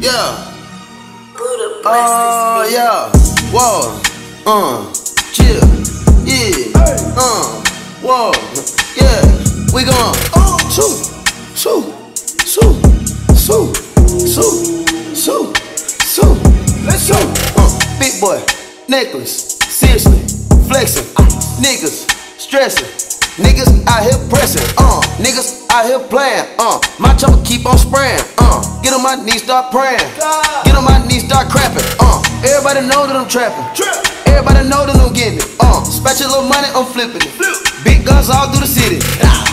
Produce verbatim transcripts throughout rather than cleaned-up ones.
yeah. Buddha bless uh, this yeah. Whoa, uh, chill, yeah, hey. uh, whoa, yeah. We gon' shoot, shoot, shoot, shoot, shoot, shoot, shoot. Let's shoot. Uh, big boy, necklace, seriously, flexing, niggas, stressing. Niggas out here pressing, uh, niggas out here playing, uh, my chopper keep on spraying, uh, get on my knees, start praying, get on my knees, start crapping, uh, everybody know that I'm trapping, everybody know that I'm getting it, uh, spatula money, I'm flipping it, big guns all through the city,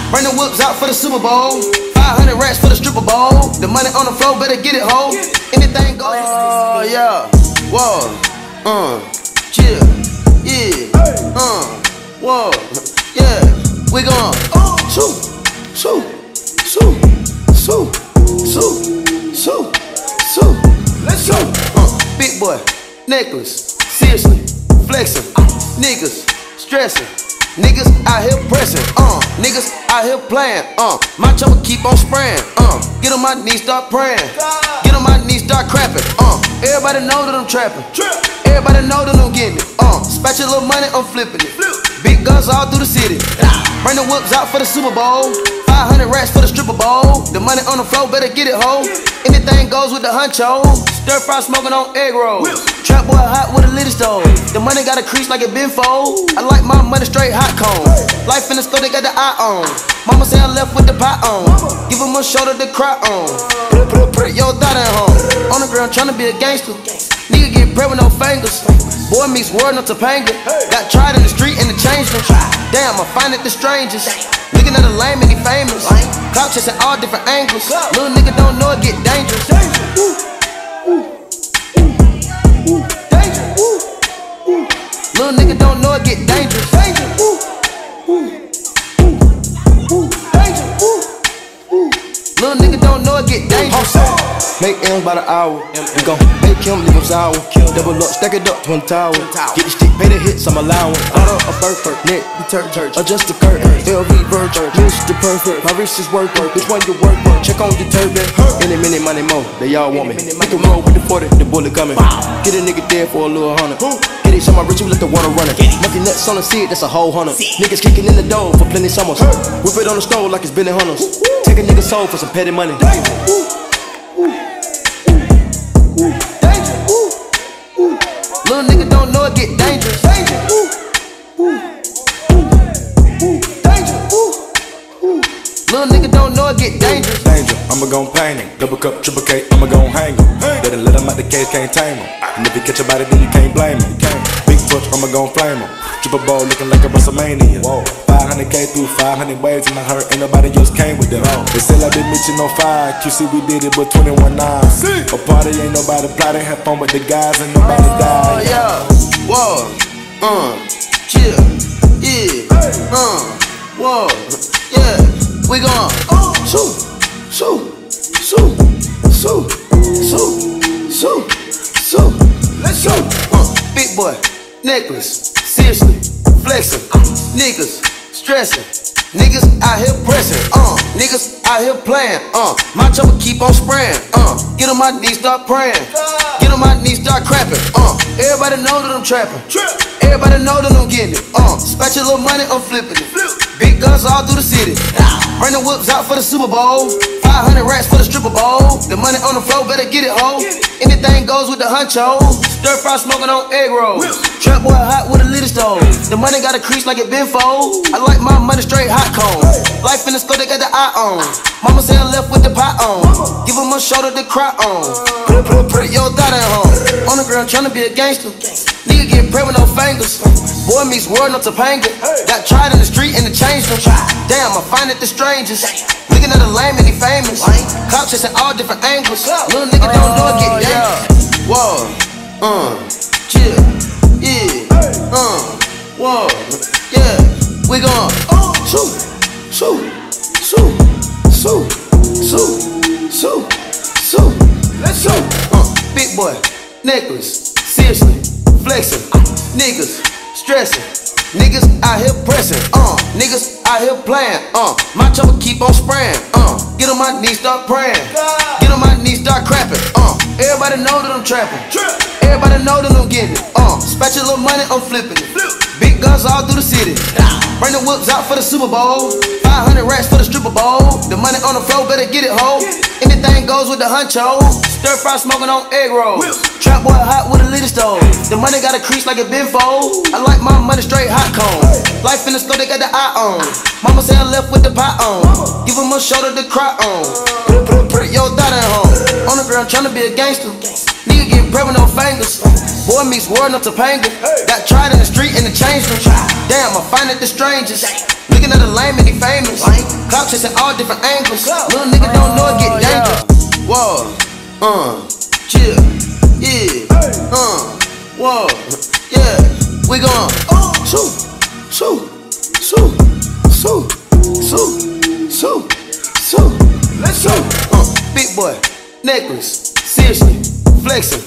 bring the whoops out for the Super Bowl, five hundred racks for the stripper bowl, the money on the floor, better get it, ho, anything goes. Oh, uh, yeah, whoa, uh, chill, yeah, uh, whoa, yeah. We gon' shoot, shoot, shoot, shoot, shoot, shoot, shoot. Let's shoot. Uh, big boy, necklace, seriously, flexing, niggas, stressing, niggas out here pressing, uh, niggas out here playing, uh, my chopper keep on spraying, uh, get on my knees, start praying, get on my knees, start crapping, uh, everybody know that I'm trapping, everybody know that I'm getting it, uh, spatula money, I'm flipping it. Big guns all through the city. Bring the whoops out for the Super Bowl. five hundred racks for the stripper bowl. The money on the floor, better get it, ho. Anything goes with the Huncho. Stir fry smoking on egg rolls. Trap boy hot with a litty stove. The money got a crease like it been fold. I like my money straight hot cone. Life in the store, they got the eye on. Mama say I left with the pot on. Give him a shoulder to cry on. Yo, thought at home. On the ground tryna be a gangster. Nigga get prep with no fingers. Boy meets world, no Topanga. Got tried in the street and the changed them. Damn, I find it the strangest. Looking at a lame and he famous. Clout chasing all different angles. Little nigga don't know it get dangerous. Little nigga don't know it get dangerous. Little nigga don't know it get dangerous. Make M's by the hour, we gon' bake him, leave him sour. Double up, stack it up, twin tower. Get the stick, pay the hits, I'm allowing. Bought up a burger, neck, detergent, adjust the curtain. L V virgin, Mister Perfect, my wrist is worth work. Which one you work for? Check on the turbine. Any minute, money more, they all want me. Make a roll with the forty, the bullet coming. Get a nigga dead for a little hundred. Get it, show my rich, you let the water run it. Monkey nuts on the seed, that's a whole hundred. Niggas kicking in the dough for plenty summers. Whip it on the stove like it's Benny Hunters. Take a nigga soul for some petty money. Little nigga don't know it get dangerous. Danger. Ooh, ooh, ooh, ooh. Danger. Ooh, ooh. Little nigga don't know it get dangerous. Danger. I'ma gon' paint him. Double cup, triple K. I'ma gon' hang him. Better let him out the cage, can't tame him. And if you catch a body, then you can't blame him. Big push, I'ma gon' flame him. Triple ball looking like a WrestleMania. Whoa. five hundred K through five hundred waves, and I heard ain't nobody else came with them. They said like they mentioned on five, Q C we did it with twenty-one nines. A party ain't nobody plotting, have fun with the guys and nobody died. Oh yeah, whoa, uh, chill, yeah, uh, whoa, yeah. We gon' shoot, shoot, shoot, shoot, shoot, shoot, shoot. Let's shoot. Uh, big boy, necklace, seriously, flexing, niggas. Stressing, niggas out here pressing, uh, niggas out here playing, uh, my chopper keep on spraying, uh, get on my knees, start praying, get on my knees, start crapping, uh, everybody know that I'm trapping, everybody know that I'm getting it, uh, spatula money, I'm flipping it, big guns all through the city, bring the whoops out for the Super Bowl, five hundred racks for the stripper bowl, the money on the floor, better get it, ho, anything goes with the Huncho, stir fry smoking on egg rolls, trap boy hot with a little stove. The money got a crease like it been fold. I like my money straight hot cone. Life in the store, they got the eye on. Mama say I left with the pot on. Give him a shoulder to cry on. Put put put your thought at home. On the ground tryna be a gangster. Nigga get prep with no fingers. Boy meets world, no Topanga. Got tried in the street and it changed them. Damn, I find it the strangest. Looking at a lame and he famous. Clout chasing all different angles. Little nigga don't know it get dangerous. Whoa, uh, chill, yeah, uh. Whoa, yeah, we gon' shoot, shoot, shoot, shoot, shoot, shoot, shoot. Let's shoot. Uh, big boy, necklace, seriously, flexing, niggas, stressing, niggas out here pressing, uh, niggas out here playing, uh, my chopper keep on spraying, uh, get on my knees, start praying, get on my knees, start crapping, uh. Everybody know that I'm trapping. Everybody know that I'm giving. Uh, spatula money, I'm flipping it. Big guns all through the city. Bring the whips out for the Super Bowl. five hundred racks for the stripper bowl. The money on the floor, better get it, ho. Anything goes with the Huncho. Stir fry smoking on egg rolls. Trap boy hot with a little stove. The money got a crease like a benfold. I like my money straight hot cone. Life in the store, they got the eye on. Mama say I left with the pot on. Give him a shoulder to cry on. Put your thought at home. On the ground tryna be a gangster. Nigga get bread with no fingers. Boy meets world, no Topanga. Got tried in the street and the changed them. Damn, I find it the strangest. Looking at the lame and he famous. Clout chasing all different angles. Little nigga don't know it get dangerous. Whoa, uh, chill, yeah, uh, whoa, yeah. We gon' shoot, shoot, shoot, shoot, shoot, shoot, shoot. Let's go. Uh, big boy, necklace, seriously, flexing,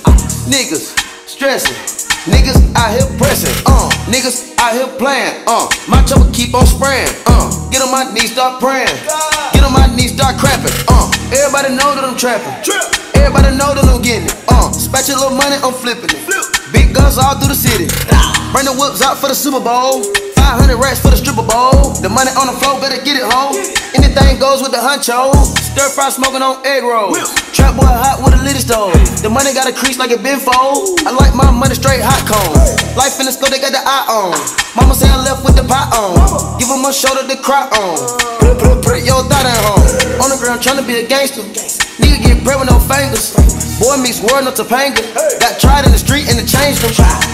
niggas, stressing, niggas out here pressing, uh, niggas out here playing, uh, my trouble keep on spraying, uh, get on my knees, start praying, get on my knees, start crapping, uh, everybody know that I'm trapping, everybody know that I'm getting it, uh, spatula money, I'm flipping it, big guns all through the city, bring the whips out for the Super Bowl, five hundred racks for the stripper bowl, the money on the floor, better get it, ho. Anything goes with the Huncho. Stir fry smoking on egg rolls. Trap boy hot with a little stove. The money got a crease like a benfold. I like my money straight hot cone. Life in the store, they got the eye on. Mama say I left with the pot on. Give him a shoulder to cry on. Put, put, put your thought at home. On the ground tryna be a gangster. Nigga get bread with no fingers. Boy meets world, no Topanga. Got tried in the street and it changed them.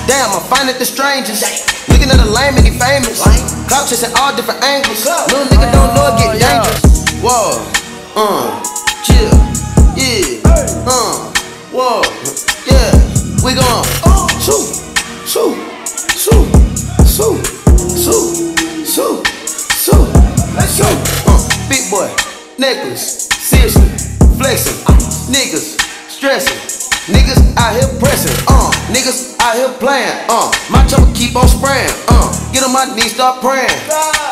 Damn, I find it the strangest. Looking at the lame and he famous. Clout chasing all different angles. Little nigga don't know it get dangerous. Whoa, uh, chill, yeah, uh, whoa, yeah. We gon' shoot, shoot, shoot, shoot, shoot, shoot, shoot. Let's go. Uh, big boy, necklace, seriously, flexing, niggas, stressing, niggas out here pressing, uh, niggas out here playing, uh, my trouble keep on spraying, uh, get on my knees, start praying,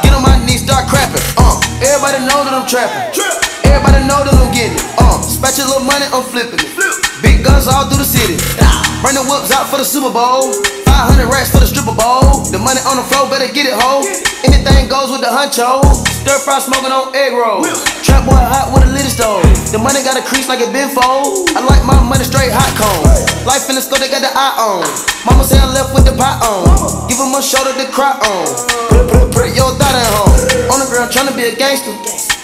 get on my knees, start crapping, uh. Everybody know that I'm trapping. Everybody know that I'm getting it. Uh, spatula money, I'm flipping it. Big guns all through the city. Bring the whips out for the Super Bowl. five hundred racks for the stripper bowl. The money on the floor, better get it, ho. Anything goes with the Huncho. Stir fry smoking on egg rolls. Trap boy hot with a little stove. The money got a crease like a benfold. I like my money straight hot cone. Life in the store, they got the eye on. Mama say I left with the pot on. Give him a shoulder to cry on. Put your thought at home. On the ground tryna be a gangster.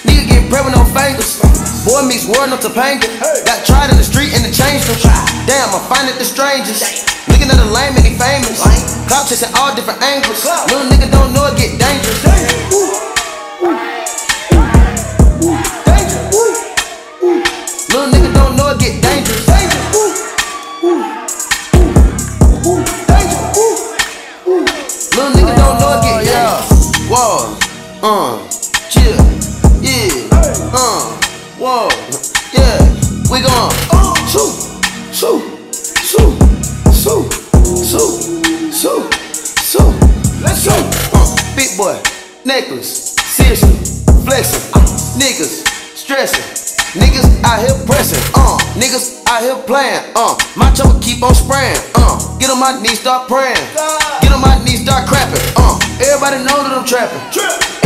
Nigga get bread with no fingers. Boy meets world, no Topanga. Got tried in the street and it changed them. Damn, I find it the strangest. Looking at the lame and he famous. Cops chasing all different angles. Little nigga don't know it get dangerous. Little nigga don't know it get dangerous. Little nigga don't know it get dangerous. Whoa, uh, chill, yeah, uh, whoa, yeah, we gon' shoot, shoot, shoot, shoot, shoot, shoot, shoot, let's go. Uh, big boy, necklace, seriously, flexing, niggas, stressing, niggas out here pressing, uh, niggas out here playing, uh, my trouble keep on spraying, uh, get on my knees, start praying, get on my knees, start crapping, uh, everybody know that I'm trapping.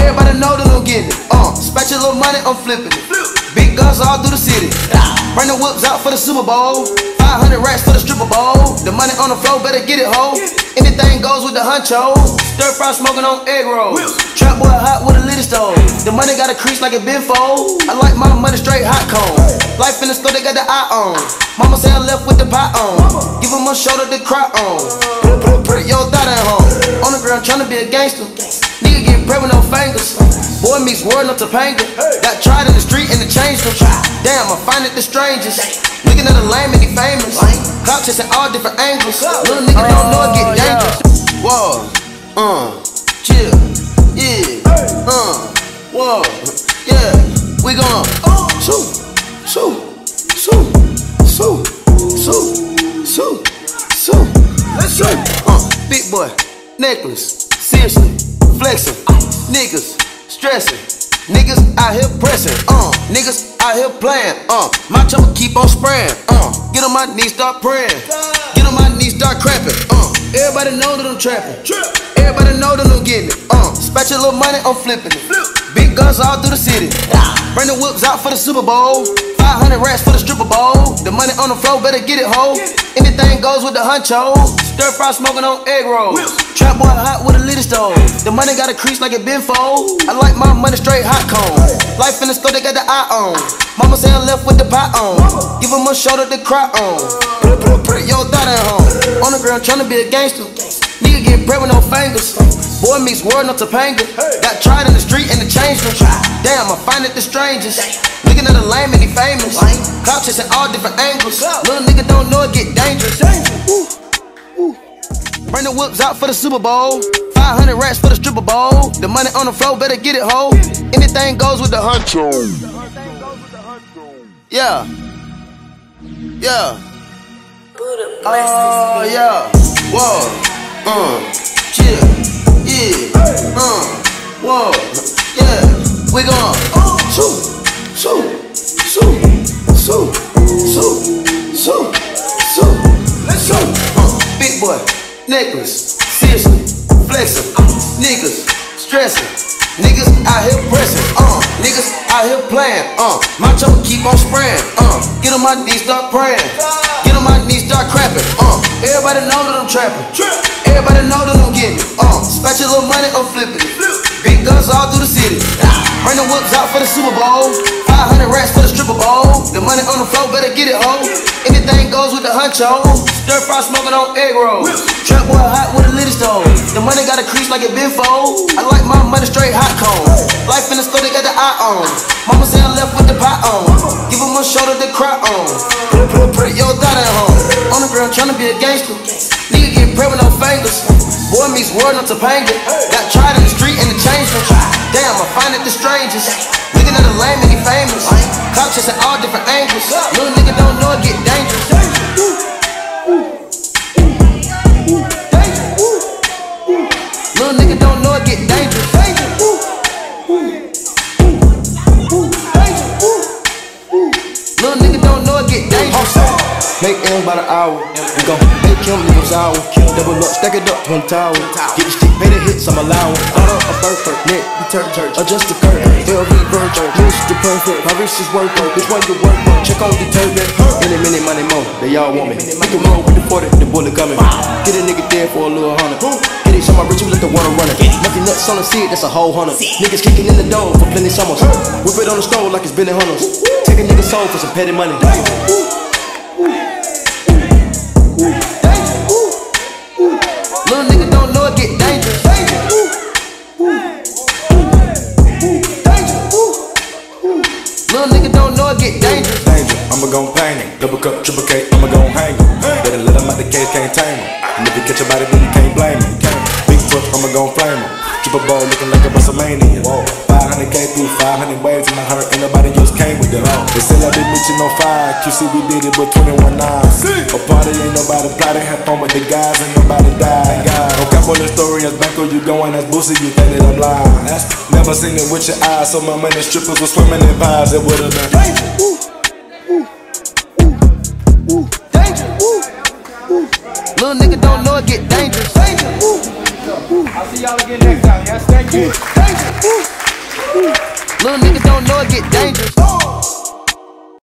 Everybody know that I'm getting it. Uh, spatula money, I'm flipping it. Big guns all through the city. Bring the whips out for the Super Bowl. five hundred racks for the stripper bowl. The money on the floor, better get it, ho. Anything goes with the Huncho. Stir fry smoking on egg rolls. Trap boy hot with a little stove. The money got a crease like a benfold. I like my money straight hot cone. Life in the store, they got the eye on. Mama say I left with the pot on. Give him a shoulder to cry on. Put your thought at home. On the ground tryna be a gangster. Nigga get bread with no fingers. Boy meets world, no Topanga. Got tried in the street and it changed them. Damn, I find it the strangest. Looking at the lame and he famous. Clout chasing all different angles. Little nigga don't know it get dangerous. Whoa, uh, chill, yeah, uh, whoa, yeah. We gon' shoot, shoot, shoot, shoot, shoot, shoot, shoot. Let's go. Uh, big boy, necklace, seriously, flexing, niggas, stressing. Niggas out here pressing, uh. Niggas out here playing, uh. My chopper keep on spraying, uh. Get on my knees, start praying. Get on my knees, start crapping, uh. Everybody know that I'm trapping. Everybody know that I'm getting it, uh. Spat your little money, I'm flipping it. Big guns all through the city. Bring the whips out for the Super Bowl. five hundred racks for the stripper bowl. The money on the floor, better get it, ho. Anything goes with the Huncho. Stir fry smoking on egg rolls. Trap boy hot with a little stove. The money got a crease like it been fold. I like my money straight hot cone. Life in the store, they got the eye on. Mama say I left with the pot on. Give him a shoulder to cry on. Put your thought at home. On the ground tryna be a gangster. Nigga get bread with no fingers. Boy meets world, no Topanga. Got tried in the street and the change room. Damn, I find it the strangest. Looking at a lame and he famous. Clout chasing all different angles. Little nigga don't know it get dangerous. Bring the whips out for the Super Bowl. five hundred racks for the stripper bowl. The money on the floor, better get it, ho. Anything goes with the Huncho. Yeah. Yeah. Oh, yeah. Whoa. Uh. Chill. Yeah. Uh. Whoa. Yeah. We gon' shoot. Shoot. Shoot. Shoot. Shoot. Shoot. Shoot. Let's shoot. Uh. Big boy. Necklace, seriously, flexin', niggas, stressin', niggas out here pressin', uh, niggas out here playin', uh, my chopper keep on sprayin', uh, get on my knees, start prayin', get on my knees, start crappin', uh, everybody know that I'm trappin', everybody know that I'm gettin', uh, spat your little money, I'm flippin', big guns all through the city, bring the whips out for the Super Bowl, five hundred racks for the stripper bowl, the money on the floor, better get it, ho, anything goes with the Huncho. Stir fry smoking on egg rolls. Trap boy hot with a little stove. The money got a crease like it been fold. I like my money straight hot cone. Life in the store, they got the eye on. Mama say I left with the pot on. Give him a shoulder to cry on. Put your thought at home. On the ground tryna be a gangster. Nigga get bread with no fingers. Boy meets world, no Topanga. Got tried in the street and the change room. Damn, I find it the strangest. Looking at a lame and he famous. Clout chasing all different angles. Little nigga don't know it get dangerous. Little nigga don't know it get dangerous. Little nigga don't know it get dangerous. Make M by the hour. We gon' make him leave him sour. Double up, stack it up, twin tower. Get the stick, pay the hits, I'm allowing. Thought up a third perk, neck, you turn church. Adjust the curve, L V virgin. This is the perfect, my wrist is worth it. Which one you work for? Check on the turbine. Any minute, money more, they all want me. We can roll with the forty, the bullet coming. Get a nigga dead for a little hundred. Get it, show my rich, you let the water run it. Nothing nuts on the seed, that's a whole hundred. Niggas kicking in the dome for plenty summers. Whip it on the stove like it's been in hunters. Take a nigga's soul for some petty money. Little nigga don't know it get dangerous. Little nigga don't know it get dangerous. Danger, I'ma gon' paint him. Double cup, triple K, I'ma gon' hang him. Better let him out the cage, can't tame him. And if you catch your body, then you can't blame him. Big foot, I'ma gon' flame him. Triple ball looking like a WrestleMania. five hundred K through five hundred waves in my heart, ain't nobody else came with them. They say I been bitchin' on fire. Q C we did it with twenty-one nines. A party ain't nobody plotted, had fun with the guys, ain't nobody died. No cap on the story, as Banco you going, as Boosie you think that I'm lying. Never seen it with your eyes, so my money strippers was swimming in pies. It would've been.